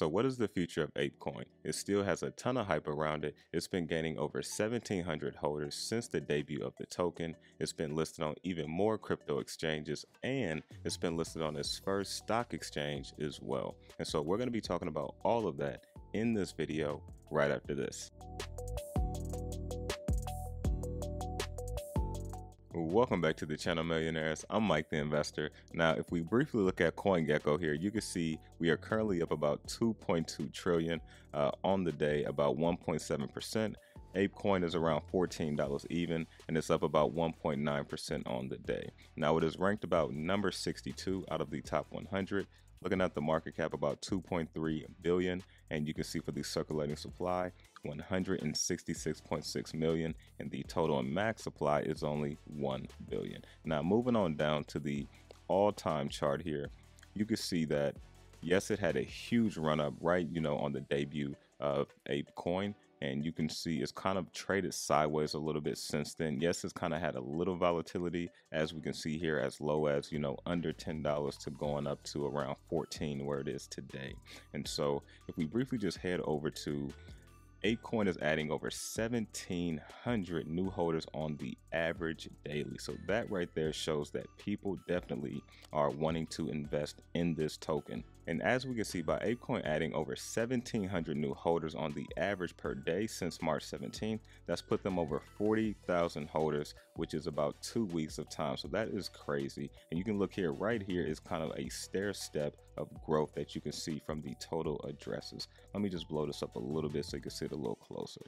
So what is the future of ApeCoin? It still has a ton of hype around it. It's been gaining over 1,700 holders since the debut of the token. It's been listed on even more crypto exchanges, and it's been listed on its first stock exchange as well. And so we're going to be talking about all of that in this video right after this. Welcome back to the channel, millionaires. I'm Mike the Investor. Now, if we briefly look at CoinGecko here, you can see we are currently up about 2.2 trillion on the day, about 1.7%. ApeCoin is around $14 even, and it's up about 1.9% on the day. Now, it is ranked about number 62 out of the top 100. Looking at the market cap, about 2.3 billion, and you can see for the circulating supply, 166.6 million, and the total and max supply is only 1 billion. Now, moving on down to the all-time chart here, you can see that, yes, it had a huge run-up, right, you know, on the debut of ApeCoin, and you can see it's kind of traded sideways a little bit since then. Yes, it's kind of had a little volatility, as we can see here, as low as, you know, under $10 to going up to around 14 where it is today. And so if we briefly just head over to ApeCoin, is adding over 1,700 new holders on the average daily. So that right there shows that people definitely are wanting to invest in this token. And as we can see, by ApeCoin adding over 1,700 new holders on the average per day since March 17th, that's put them over 40,000 holders, which is about 2 weeks of time. So that is crazy. And you can look here, right here is kind of a stair step of growth that you can see from the total addresses. Let me just blow this up a little bit so you can see it a little closer.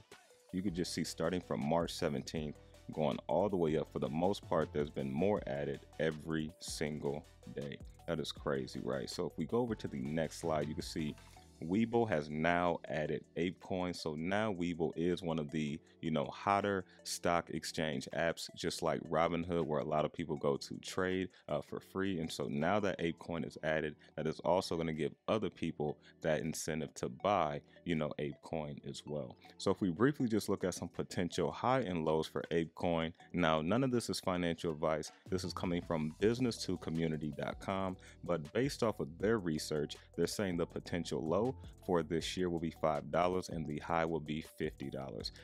You can just see starting from March 17th, going all the way up. For the most part, there's been more added every single day. That is crazy, right? So if we go over to the next slide, you can see Webull has now added ApeCoin. So now Webull is one of the, you know, hotter stock exchange apps, just like Robinhood, where a lot of people go to trade for free. And so now that ApeCoin is added, that is also going to give other people that incentive to buy, you know, ApeCoin as well. So if we briefly just look at some potential high and lows for ApeCoin. Now, none of this is financial advice. This is coming from business2community.com, but based off of their research, they're saying the potential low for this year will be $5 and the high will be $50.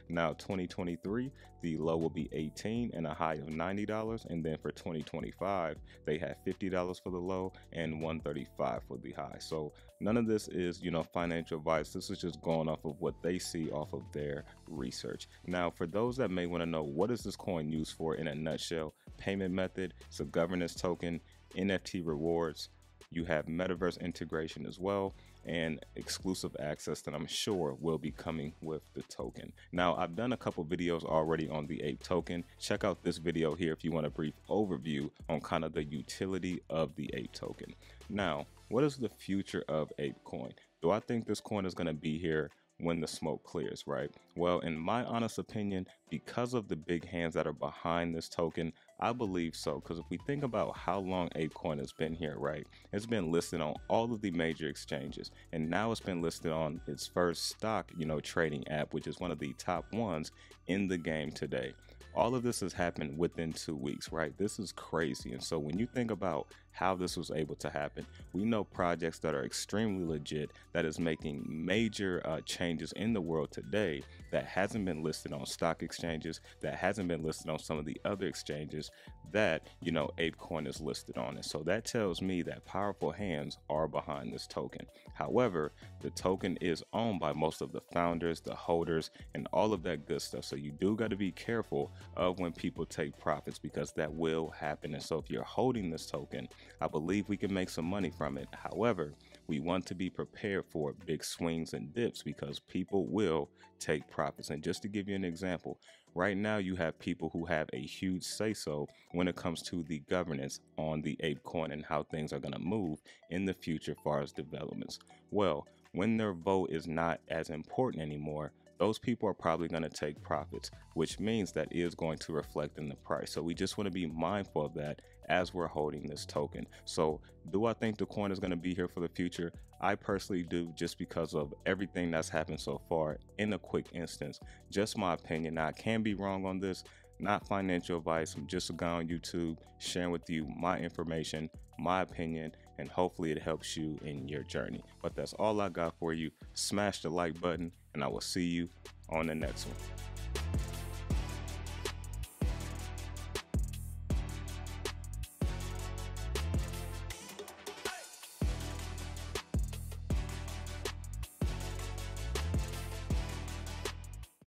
Now, 2023, the low will be $18 and a high of $90. And then for 2025, they have $50 for the low and $135 for the high. So none of this is, you know, financial advice. This is just going off of what they see off of their research. Now, for those that may want to know, what is this coin used for in a nutshell? Payment method, it's a governance token, NFT rewards, you have metaverse integration as well, and exclusive access that I'm sure will be coming with the token. Now, I've done a couple videos already on the Ape token. Check out this video here if you want a brief overview on kind of the utility of the Ape token. Now, what is the future of ApeCoin? Do I think this coin is going to be here when the smoke clears, right? Well, in my honest opinion, because of the big hands that are behind this token, I believe so. Because if we think about how long ApeCoin has been here, right? It's been listed on all of the major exchanges, and now it's been listed on its first stock, you know, trading app, which is one of the top ones in the game today. All of this has happened within 2 weeks, right? This is crazy. And so when you think about how this was able to happen, we know projects that are extremely legit, that is making major changes in the world today, that hasn't been listed on stock exchanges, that hasn't been listed on some of the other exchanges that, you know, ApeCoin is listed on. And so that tells me that powerful hands are behind this token. However, the token is owned by most of the founders, the holders, and all of that good stuff. So you do got to be careful of when people take profits, because that will happen. And so if you're holding this token, I believe we can make some money from it. However, we want to be prepared for big swings and dips, because people will take profits. And just to give you an example, right now you have people who have a huge say-so when it comes to the governance on the ApeCoin and how things are going to move in the future as far as developments. Well, when their vote is not as important anymore, those people are probably going to take profits, which means that is going to reflect in the price. So we just want to be mindful of that as we're holding this token. So do I think the coin is going to be here for the future? I personally do, just because of everything that's happened so far in a quick instance. Just my opinion. Now, I can be wrong on this, not financial advice. I'm just a guy on YouTube sharing with you my information, my opinion, and hopefully it helps you in your journey. But that's all I got for you. Smash the like button, and I will see you on the next one.